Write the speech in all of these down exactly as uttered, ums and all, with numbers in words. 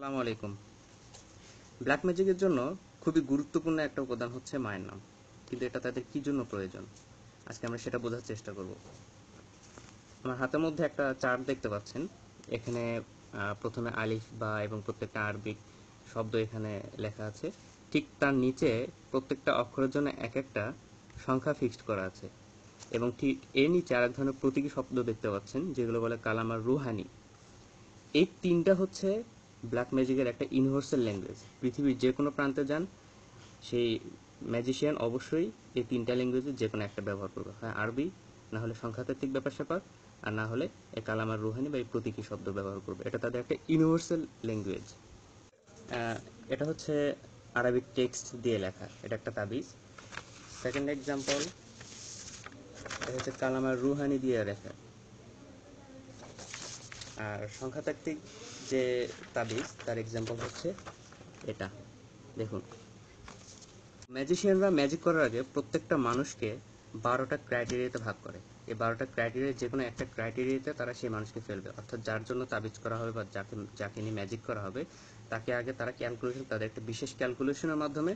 আসসালামু আলাইকুম। ব্ল্যাক ম্যাজিকের জন্য খুবই গুরুত্বপূর্ণ একটা উপাদান হচ্ছে মায়ের নাম, কিন্তু এটা তাদের কি জন্য প্রয়োজন আজকে আমরা সেটা বোঝার চেষ্টা করব। আমার হাতের মধ্যে একটা চার্ট দেখতে পাচ্ছেন, এখানে প্রথমে আলিফ বা এবং প্রত্যেকটা আরবিক শব্দ এখানে লেখা আছে, ঠিক তার নিচে প্রত্যেকটা অক্ষরের জন্য এক একটা সংখ্যা ফিক্সড করা আছে এবং ঠিক এর নিচে আরেক ধরনের প্রতীকী শব্দ দেখতে পাচ্ছেন যেগুলো বলে কালাম আর রুহানি। এই তিনটা হচ্ছে ব্ল্যাক ম্যাজিকের একটা ইউনিভার্সাল ল্যাঙ্গুয়েজ। পৃথিবীর যে কোনো প্রান্তে যান সেই ম্যাজিশিয়ান অবশ্যই এই তিনটা ল্যাঙ্গুয়েজে যে কোনো একটা ব্যবহার করবে, হয় আরবি, না হলে সংখ্যাতাত্ত্বিক ব্যাপার স্যাপার, আর না হলে এই কালাম আর রুহানি বা এই প্রতীকী শব্দ ব্যবহার করবে। এটা তাদের একটা ইউনিভার্সাল ল্যাঙ্গুয়েজ। এটা হচ্ছে আরবিক টেক্সট দিয়ে লেখা, এটা একটা তাবিজ। সেকেন্ড এক্সাম্পল, এটা হচ্ছে কালাম আর রুহানি দিয়ে লেখা। আর সংখ্যাতাত্ত্বিক যে তাবিজ তার এক্সাম্পল হচ্ছে এটা। দেখুন, ম্যাজিশিয়ানরা ম্যাজিক করার আগে প্রত্যেকটা মানুষকে বারোটা ক্রাইটেরিয়াতে ভাগ করে। এই বারোটা ক্রাইটেরিয়া যে কোনো একটা ক্রাইটেরিয়াতে তারা সেই মানুষকে ফেলবে, অর্থাৎ যার জন্য তাবিজ করা হবে বা যাকে যাকে নিয়ে ম্যাজিক করা হবে তাকে আগে তারা ক্যালকুলেশন, তাদের একটা বিশেষ ক্যালকুলেশনের মাধ্যমে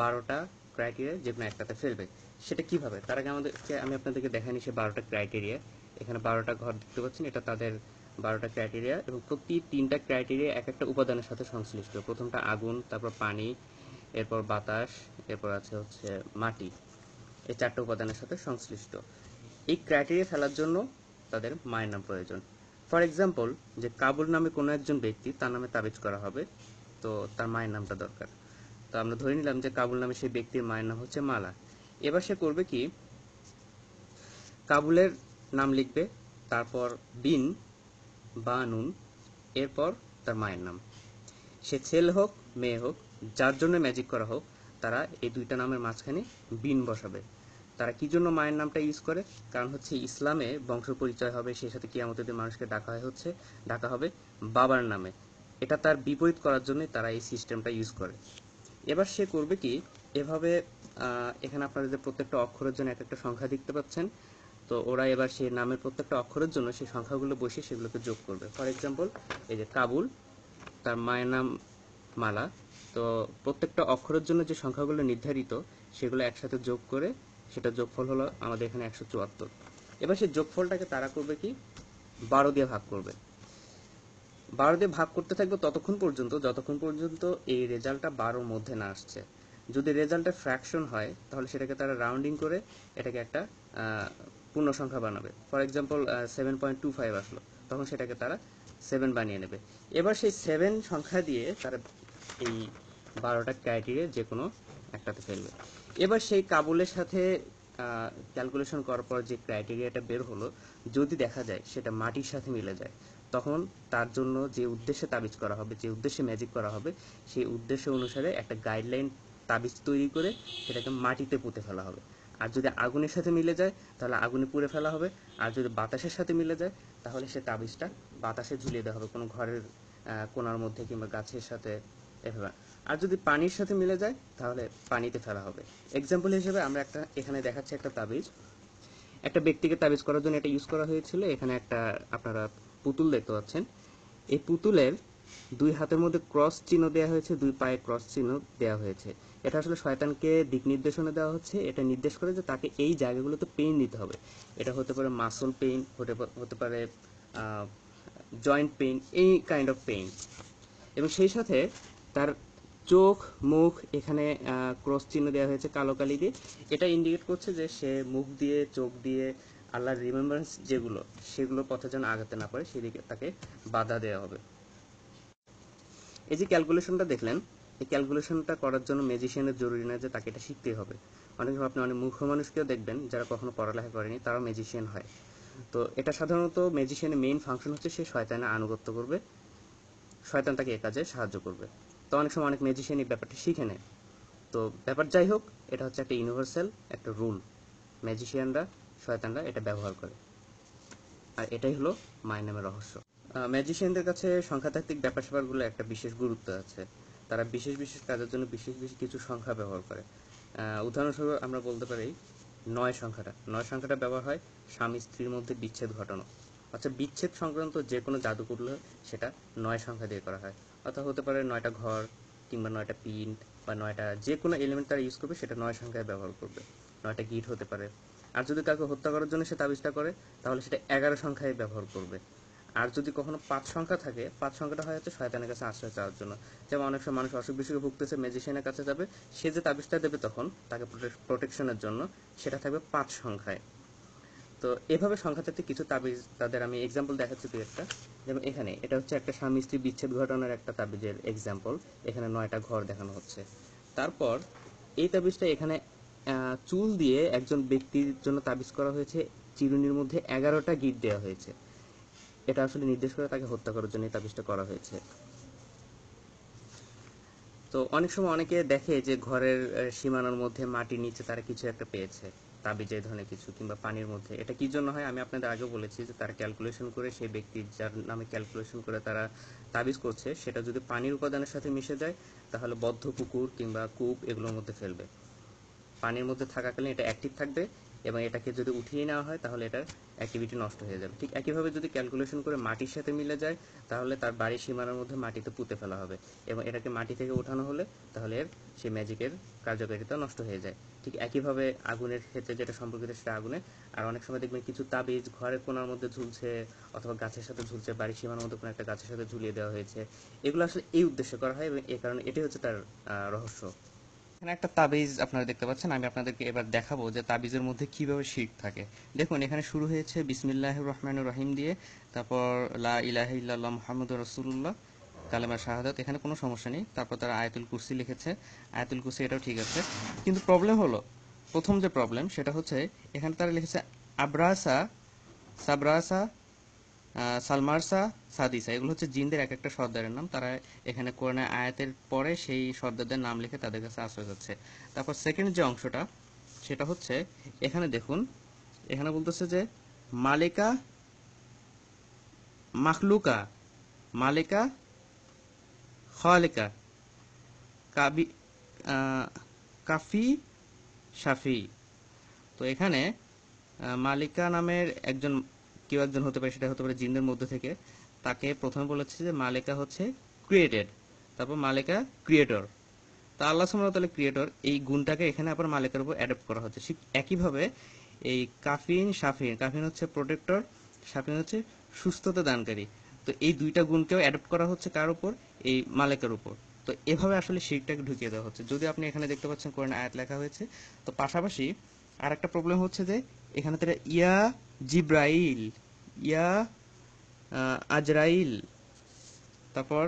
বারোটা ক্রাইটেরিয়া যে কোনো একটাতে ফেলবে। সেটা কীভাবে? তার আগে আমাদেরকে আমি আপনাদেরকে দেখাইনি সে বারোটা ক্রাইটেরিয়া। এখানে বারোটা ঘর দেখতে পাচ্ছেন, এটা তাদের বারোটা ক্রাইটেরিয়া এবং প্রতি তিনটা ক্রাইটেরিয়া এক একটা উপাদানের সাথে সংশ্লিষ্ট। প্রথমটা আগুন, তারপর পানি, এরপর বাতাস, এরপর আছে হচ্ছে মাটি। এই চারটে উপাদানের সাথে সংশ্লিষ্ট। এই ক্রাইটেরিয়া ফেলার জন্য তাদের মায়ের নাম প্রয়োজন। ফর এক্সাম্পল, যে কাবুল নামে কোনো একজন ব্যক্তি, তার নামে তাবিজ করা হবে, তো তার মায়ের নামটা দরকার। তো আমরা ধরে নিলাম যে কাবুল নামে সেই ব্যক্তির মায়ের নাম হচ্ছে মালা। এবার সে করবে কি, কাবুলের নাম লিখবে, তারপর বিন বা নুন, এরপর তার মায়ের নাম। সে ছেলে হোক মেয়ে হোক, যার জন্য ম্যাজিক করা হোক, তারা এই দুইটা নামের মাঝখানে বিন বসাবে। তারা কি জন্য মায়ের নামটা ইউজ করে? কারণ হচ্ছে ইসলামে বংশ পরিচয় হবে, সেই সাথে কিয়ামতের দিন মানুষকে ডাকা হয় হচ্ছে ডাকা হবে বাবার নামে। এটা তার বিপরীত করার জন্যই তারা এই সিস্টেমটা ইউজ করে। এবার সে করবে কি, এভাবে এখানে আপনারা যে প্রত্যেকটা অক্ষরের জন্য এক একটা সংখ্যা দেখতে পাচ্ছেন, তো ওরা এবার সেই নামের প্রত্যেকটা অক্ষরের জন্য সেই সংখ্যাগুলো বসিয়ে সেগুলোকে যোগ করবে। ফর এক্সাম্পল, এই যে কাবুল, তার মায়ের নাম মালা, তো প্রত্যেকটা অক্ষরের জন্য যে সংখ্যাগুলো নির্ধারিত সেগুলো একসাথে যোগ করে সেটা যোগফল হলো আমাদের এখানে একশো চুয়াত্তর। এবার সেই যোগফলটাকে তারা করবে কি, বারো দিয়ে ভাগ করবে। বারো দিয়ে ভাগ করতে থাকবে ততক্ষণ পর্যন্ত যতক্ষণ পর্যন্ত এই রেজাল্টটা বারোর মধ্যে না আসছে। যদি রেজাল্টটা ফ্র্যাকশন হয় তাহলে সেটাকে তারা রাউন্ডিং করে এটাকে একটা পূর্ণ সংখ্যা বানাবে। For example, seven point two five আসলো, তখন সেটাকে তারা সেভেন বানিয়ে নেবে। এবার সেই সেভেন সংখ্যা দিয়ে তারা এই বারোটা ক্রাইটেরিয়া যে কোনো একটাতে ফেলবে। এবার সেই কাবুলের সাথে ক্যালকুলেশন করার পর যে ক্রাইটেরিয়াটা বের হলো, যদি দেখা যায় সেটা মাটির সাথে মিলে যায়, তখন তার জন্য যে উদ্দেশ্যে তাবিজ করা হবে, যে উদ্দেশ্যে ম্যাজিক করা হবে, সেই উদ্দেশ্য অনুসারে একটা গাইডলাইন তাবিজ তৈরি করে সেটাকে মাটিতে পুঁতে ফেলা হবে। আর যদি আগুনের সাথে মিলে যায় তাহলে আগুনে পুড়ে ফেলা হবে। আর যদি বাতাসের সাথে মিলে যায় তাহলে সে তাবিজটা বাতাসে ঝুলিয়ে দেওয়া হবে, কোনো ঘরের কোণার মধ্যে কিংবা গাছের সাথে এভাবে। আর যদি পানির সাথে মিলে যায় তাহলে পানিতে ফেলা হবে। এক্সাম্পল হিসেবে আমরা একটা এখানে দেখাচ্ছি একটা তাবিজ, একটা ব্যক্তিকে তাবিজ করার জন্য এটা ইউজ করা হয়েছিল। এখানে একটা আপনারা পুতুল দেখতে পাচ্ছেন, এই পুতুলের দুই হাতের মধ্যে ক্রস চিহ্ন দেওয়া হয়েছে, দুই পায়ে ক্রস চিহ্ন দেওয়া হয়েছে। এটা আসলে শয়তানকে দিক নির্দেশনা দেওয়া হচ্ছে, এটা নির্দেশ করে যে তাকে এই জায়গাগুলোতে পেইন দিতে হবে। এটা হতে পারে মাসল পেইন, হতে পারে জয়েন্ট পেইন, এই কাইন্ড অফ পেইন। এবং সেই সাথে তার চোখ মুখ এখানে ক্রস চিহ্ন দেওয়া হয়েছে কালো কালি দিয়ে, এটা ইন্ডিকেট করছে যে সে মুখ দিয়ে চোখ দিয়ে আল্লাহর রিমেম্বারেন্স যেগুলো সেগুলো পথে যেন আগাতে না পারে, সেদিকে তাকে বাধা দেওয়া হবে। এই যে ক্যালকুলেশনটা দেখলেন, এই ক্যালকুলেশনটা করার জন্য ম্যাজিশিয়ানের জরুরি না যে তাকে এটা শিখতেই হবে। অনেক সময় আপনি অনেক মূর্খ মানুষকেও দেখবেন যারা কখনো পড়ালেখা করেনি, তারাও ম্যাজিশিয়ান হয়। তো এটা সাধারণত ম্যাজিশিয়ানের মেইন ফাংশন হচ্ছে সে শয়তানে আনুগত্য করবে, শয়তান তাকে এ কাজে সাহায্য করবে। তো অনেক সময় অনেক ম্যাজিশিয়ান এই ব্যাপারটা শিখে নেয়। তো ব্যাপার যাই হোক, এটা হচ্ছে একটা ইউনিভার্সাল একটা রুল, ম্যাজিশিয়ানরা শয়তানরা এটা ব্যবহার করে। আর এটাই হলো মায়ের নামের রহস্য। ম্যাজিশিয়ানদের কাছে সংখ্যাতাত্ত্বিক ব্যাপার স্যাপারগুলো একটা বিশেষ গুরুত্ব আছে, তারা বিশেষ বিশেষ কাজের জন্য বিশেষ বিশেষ কিছু সংখ্যা ব্যবহার করে। উদাহরণস্বরূপ আমরা বলতে পারি নয় সংখ্যাটা, নয় সংখ্যাটা ব্যবহার হয় স্বামী স্ত্রীর মধ্যে বিচ্ছেদ ঘটানো। আচ্ছা, বিচ্ছেদ সংক্রান্ত যে কোনো জাদু করলে সেটা নয় সংখ্যা দিয়ে করা হয়। अर्थात होते पारे नयटा घर किंबा नयटा पिन बा नयटा जे कोनो एलिमेंट तारा यूज करबे सेटा नय संख्याय व्यवहार करबे नयटा গিট होते पारे আর যদি কাউকে হত্যা করার জন্য সে তাবিজটা করে তাহলে সেটা এগারো সংখ্যায় ব্যবহার করবে আর যদি কখনো পাঁচ সংখ্যা থাকে পাঁচ সংখ্যাটা হয় হচ্ছে শয়তানের কাছে আশ্রয় চাওয়ার জন্য যেমন অনেক সময় মানুষ অসুখ বিসুখে ভুগতেছে ম্যাজিশিয়ানের কাছে যাবে সে যে তাবিজটা দেবে তখন তাকে প্রোটেকশনের জন্য সেটা থাকবে পাঁচ সংখ্যায় তো এভাবে সংখ্যাতাত্ত্বিক কিছু তাবিজ তাদের আমি एग्जांपल দেখাচ্ছি দুই একটা যেমন এখানে এটা হচ্ছে একটা স্বামী স্ত্রী বিচ্ছেদ ঘটনার একটা তাবিজের एग्जांपल এখানে নয়টা ঘর দেখানো হচ্ছে তারপর এই তাবিজটা এখানে চুল দিয়ে একজন ব্যক্তির জন্য তাবিজ করা হয়েছে চিরুনির মধ্যে এগারোটা গিট দেয়া হয়েছে এটা আসলে নির্দেশ করে তাকে হত্যা করার জন্য তাবিজটা করা হয়েছে তো অনেক সময় অনেকে দেখে যে ঘরের সীমানার মধ্যে মাটির নিচে তারা কিছু একটা পেয়েছে তাবিজে ধরনের কিছু কিংবা পানির মধ্যে এটা কি জন্য হয় আমি আপনাদের আগে বলেছি যে তারা ক্যালকুলেশন করে সেই ব্যক্তি যার নামে ক্যালকুলেশন করে তারা তাবিজ করছে সেটা যদি পানির উপাদানের সাথে মিশে যায় তাহলে বদ্ধ পুকুর কিংবা কূপ এগুলোর মধ্যে ফেলবে পানির মধ্যে থাকাকালীন এটা অ্যাক্টিভ থাকবে এবং এটাকে যদি উঠিয়ে নেওয়া হয় তাহলে এটার অ্যাক্টিভিটি নষ্ট হয়ে যাবে ঠিক একইভাবে যদি ক্যালকুলেশন করে মাটির সাথে মিলে যায় তাহলে তার বাড়ির সীমানার মধ্যে মাটিতে পুঁতে ফেলা হবে এবং এটাকে মাটি থেকে ওঠানো হলে তাহলে এর সেই ম্যাজিকের কার্যকারিতা নষ্ট হয়ে যায় ঠিক একইভাবে আগুনের ক্ষেত্রে যেটা সম্পর্কিত সেটা আগুনে আর অনেক সময় দেখবেন কিছু তাবিজ ঘরের কোনার মধ্যে ঝুলছে অথবা গাছের সাথে ঝুলছে বাড়ির সীমানার মধ্যে কোনো একটা গাছের সাথে ঝুলিয়ে দেওয়া হয়েছে এগুলো আসলে এই উদ্দেশ্যে করা হয় এবং এই কারণে এটাই হচ্ছে তার রহস্য এখানে একটা তাবিজ আপনারা দেখতে পাচ্ছেন আমি আপনাদেরকে এবার দেখাবো যে তাবিজের মধ্যে কিভাবে শিরক থাকে দেখুন এখানে শুরু হয়েছে বিসমিল্লাহির রহমানির রহিম দিয়ে তারপর লা ইলাহা ইল্লাল্লাহ মুহাম্মাদুর রাসূলুল্লাহ কালেমা শাহাদাত এখানে কোনো সমস্যা নেই তারপর তারা আয়াতুল কুরসি লিখেছে আয়াতুল কুরসি এটাও ঠিক আছে কিন্তু প্রবলেম হলো প্রথম যে প্রবলেম সেটা হচ্ছে এখানে তারা লিখেছে আব্রাসা সাবরাসা সালমারসা সাদিসা এগুলো হচ্ছে জিনদের এক একটা সর্দারের নাম তারা এখানে কোরআনের আয়াতের পরে সেই সর্দারদের নাম লিখে তাদের কাছে আশ্রয় যাচ্ছে তারপর সেকেন্ড যে অংশটা সেটা হচ্ছে এখানে দেখুন এখানে বলতেছে যে মালিকা মাখলুকা মালিকা খালিকা কাবি কাফি শাফি তো এখানে মালিকা নামের একজন কেউ একজন হতে পারে সেটা হতে পারে জিনদের মধ্যে থেকে তাকে প্রথমে বলেছে যে মালিকা হচ্ছে ক্রিয়েটেড তারপর মালিকা ক্রিয়েটর তা আল্লাহ সুবহানাহু ওয়া তাআলা ক্রিয়েটর এই গুণটাকে এখানে আবার মালিকার উপর অ্যাডপ্ট করা হচ্ছে ঠিক একইভাবে এই কাফিন শাফিন কাফিন হচ্ছে প্রোটেক্টর শাফিন হচ্ছে সুস্থতা দানকারী তো এই দুইটা গুণকেও অ্যাডপ্ট করা হচ্ছে কার উপর এই মালিকার উপর তো এভাবে আসলে শিরকটাকে ঢুকিয়ে দেওয়া হচ্ছে যদি আপনি এখানে দেখতে পাচ্ছেন কোরআন আয়াত লেখা হয়েছে তো পাশাপাশি আরেকটা প্রবলেম হচ্ছে যে এখানে তারা ইয়া জিব্রাইল ইয়া আজরাইল তারপর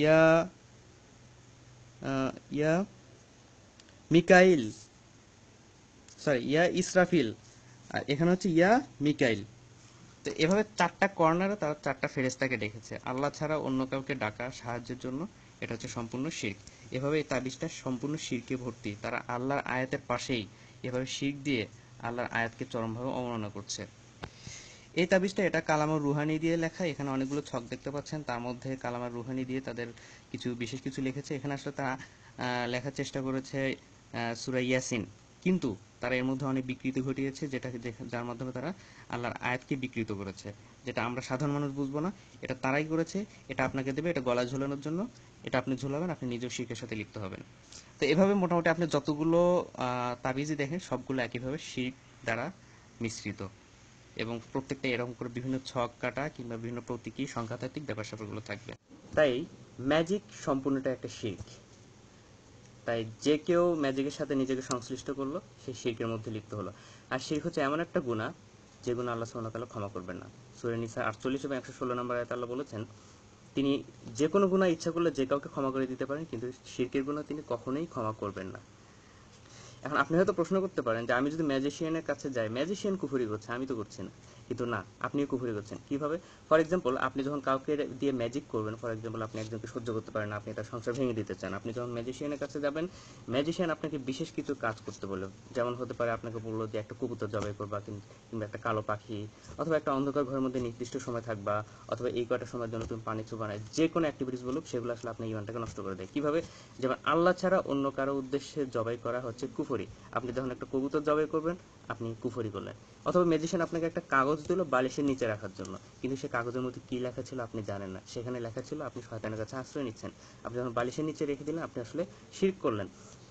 ইয়া ইয়া মিকাইল সরি ইয়া ইসরাফিল আর এখানে হচ্ছে ইয়া মিকাইল তো এভাবে চারটা কর্নারে তারা চারটা ফেরেশতাকে ডেকেছে আল্লাহ ছাড়া অন্য কাউকে ডাকা সাহায্যের জন্য এটা হচ্ছে সম্পূর্ণ শিরক এভাবে এই তাবিজটা সম্পূর্ণ শিরকে ভর্তি তারা আল্লাহর আয়াতের পাশেই এভাবে শিরক দিয়ে আল্লাহর আয়াতকে চরমভাবে অবমাননা করছে এই তাবিজটা এটা কালামা রুহানি দিয়ে লেখা এখানে অনেকগুলো ছক দেখতে পাচ্ছেন তার মধ্যে কালামা রুহানি দিয়ে তাদের কিছু বিশেষ কিছু লিখেছে এখানে আসলে তারা লেখার চেষ্টা করেছে সূরা ইয়াসিন কিন্তু তারা এর মধ্যে অনেক বিকৃতি ঘটিয়েছে যেটা যার মাধ্যমে তারা আল্লাহর আয়াতকে বিকৃত করেছে যেটা আমরা সাধারণ মানুষ বুঝবো না এটা তারাই করেছে এটা আপনাকে দেবে এটা গলা ঝোলানোর জন্য এটা আপনি ঝোলাবেন আপনি নিজের শিরকের সাথে লিপ্ত হবেন তো এভাবে মোটামুটি আপনি যতগুলো তাবিজই দেখেন সবগুলো একইভাবে শিরক দ্বারা মিশ্রিত এবং প্রত্যেকটা এরকম করে বিভিন্ন ছক কাটা কিংবা বিভিন্ন প্রতীকী সংখ্যাতাত্ত্বিক ব্যাপার স্যাপারগুলো থাকবে তাই ম্যাজিক সম্পূর্ণটা একটা শিরক তাই যে কেউ ম্যাজিকের সাথে নিজেকে সংশ্লিষ্ট করলো সেই শিরকের মধ্যে লিপ্ত হলো আর শিরক হচ্ছে এমন একটা গুনাহ যে গুনাহ আল্লাহ সুবহানাহু ওয়া তাআলা ক্ষমা করবেন না সূরা নিসা আটচল্লিশ এবং একশো ষোলো নম্বর আয়াতে আল্লাহ বলেছেন তিনি যে কোনো গুনাহ ইচ্ছা করলে যে কাউকে ক্ষমা করে দিতে পারেন কিন্তু শিরকের গুনাহ তিনি কখনোই ক্ষমা করবেন না এখন আপনি হয়তো প্রশ্ন করতে পারেন যে আমি যদি ম্যাজিশিয়ানের কাছে যাই ম্যাজিশিয়ান কুফরি করছে আমি তো করছি না কিন্তু না আপনিও কুফরি করছেন কিভাবে ফর এক্সাম্পল আপনি যখন কাউকে দিয়ে ম্যাজিক করবেন ফর এক্সাম্পল আপনি একজনকে সহ্য করতে পারেন না আপনি তার সংসার ভেঙে দিতে চান আপনি যখন ম্যাজিশিয়ানের কাছে যাবেন ম্যাজিশিয়ান আপনাকে বিশেষ কিছু কাজ করতে বলল যেমন হতে পারে আপনাকে বললো যে একটা কবুতর জবাই করবা কিংবা একটা কালো পাখি অথবা একটা অন্ধকার ঘরের মধ্যে নির্দিষ্ট সময় থাকবা অথবা এই কয়টা সময়ের জন্য তুমি পানি চুবা না যে কোনো অ্যাক্টিভিটিস বলুক সেগুলো আসলে আপনার ইমানটাকে নষ্ট করে দেয় কীভাবে যেমন আল্লাহ ছাড়া অন্য কারো উদ্দেশ্যে জবাই করা হচ্ছে কুফরি আপনি যখন একটা কবুতর জবাই করবেন আপনি কুফরি করলেন অথবা ম্যাজিশিয়ান আপনাকে একটা কাগজ দিল বালিশের নিচে রাখার জন্য, কিন্তু সে কাগজের মধ্যে কি লেখা ছিল আপনি জানেন না। সেখানে লেখা ছিল আপনি শয়তানের কাছে আশ্রয় নিচ্ছেন, আপনি যখন বালিশের নিচে রেখে দিলেন আপনি আসলে শিরক করলেন।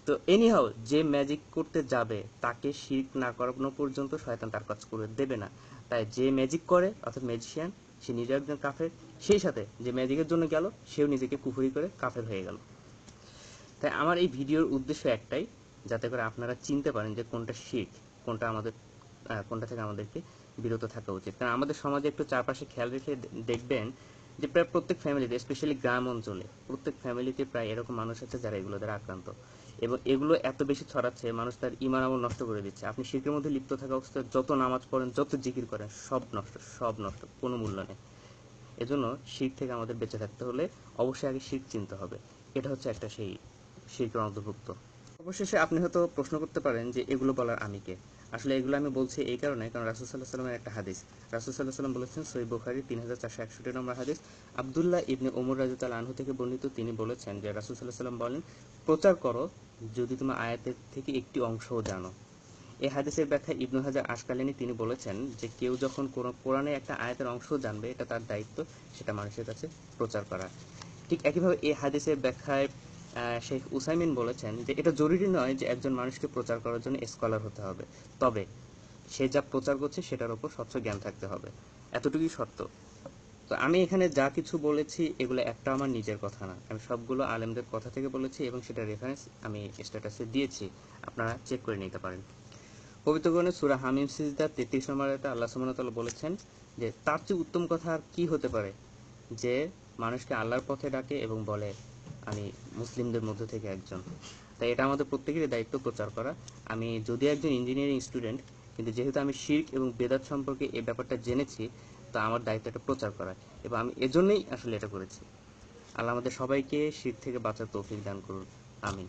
তো এনিহাও যে ম্যাজিক করতে যাবে তাকে শিরক না করানো পর্যন্ত শয়তান তার কাজ করে দেবে না। তাই যে ম্যাজিক করে অর্থাৎ ম্যাজিশিয়ান সে নিজে একজন কাফের, সেই সাথে যে ম্যাজিকের জন্য গেল সেও নিজেকে কুফরি করে কাফের হয়ে গেল। তাই আমার এই ভিডিওর উদ্দেশ্য একটাই, যাতে করে আপনারা চিনতে পারেন যে কোনটা শিরক, কোনটা আমাদের কোনটা থেকে আমাদেরকে বিরত থাকা উচিত। কারণ আমাদের সমাজে একটু চারপাশে খেয়াল রেখে দেখবেন যে প্রায় প্রত্যেক ফ্যামিলিতে, স্পেশালি গ্রাম অঞ্চলে প্রত্যেক ফ্যামিলিতে প্রায় এরকম মানুষ আছে যারা এগুলো দ্বারা আক্রান্ত, এবং এগুলো এত বেশি ছড়াচ্ছে মানুষ তার ইমান আমল নষ্ট করে দিচ্ছে। আপনি শিরকের মধ্যে লিপ্ত থাকা অবস্থায় যত নামাজ পড়েন, যত জিকির করেন, সব নষ্ট, সব নষ্ট, কোনো মূল্য নেই। এজন্য শিরক থেকে আমাদের বেঁচে থাকতে হলে অবশ্যই আগে শিরক চিনতে হবে। এটা হচ্ছে একটা সেই শিরকের অন্তর্ভুক্ত। অবশেষে আপনি হয়তো প্রশ্ন করতে পারেন যে এগুলো বলার আমি কে? আসলে এগুলো আমি বলছি এই কারণে, কারণ রাসূল সাল্লাল্লাহু আলাইহি ওয়াসাল্লামের একটা হাদিস, রাসূল সাল্লাল্লাহু আলাইহি ওয়াসাল্লাম বলেছেন, সহিহ বুখারী তিন হাজার চারশো একষট্টি নম্বর হাদিস, আব্দুল্লাহ ইবনে ওমর রাদিয়াল্লাহু আনহু থেকে বর্ণিত। তিনি বলেছেন যে রাসূল সাল্লাল্লাহু আলাইহি ওয়াসাল্লাম বলেন, প্রচার করো যদি তুমি আয়াতের থেকে একটি অংশও জানো। এই হাদিসের ব্যাখ্যা ইবনে হাজার আসকালানী তিনি বলেছেন যে কেউ যখন কোরআনে একটা আয়াতের অংশও জানবে এটা তার দায়িত্ব, সেটা মানুষের কাছে প্রচার করা। ঠিক একইভাবে এই হাদিসের ব্যাখ্যায় শেখ উসাইমিন বলেছেন যে এটা জরুরি নয় যে একজন মানুষকে প্রচার করার জন্য স্কলার হতে হবে, তবে সে যা প্রচার করছে সেটার উপর স্বচ্ছ জ্ঞান থাকতে হবে, এতটুকুই শর্ত। তো আমি এখানে যা কিছু বলেছি এগুলো একটা আমার নিজের কথা না, আমি সবগুলো আলেমদের কথা থেকে বলেছি এবং সেটা রেফারেন্স আমি স্ট্যাটাসে দিয়েছি, আপনারা চেক করে নিতে পারেন। পবিত্র কোরআনে সূরা হামিম সিজদা তেত্রিশ নম্বর আয়াতে আল্লাহ সুবহানাহু ওয়া তাআলা বলেছেন যে তার চেয়ে উত্তম কথা আর কি হতে পারে, যে মানুষকে আল্লাহর পথে ডাকে এবং বলে আমি মুসলিমদের মধ্যে থেকে একজন। তাই এটা আমাদের প্রত্যেকেরই দায়িত্ব প্রচার করা। আমি যদিও একজন ইঞ্জিনিয়ারিং স্টুডেন্ট, কিন্তু যেহেতু আমি শিরক এবং বেদাত সম্পর্কে এই ব্যাপারটা জেনেছি, তা আমার দায়িত্ব এটা প্রচার করা, এবং আমি এজন্যই আসলে এটা করেছি। আল্লাহ আমাদের সবাইকে শিরক থেকে বাঁচার তৌফিক দান করুন। আমিন।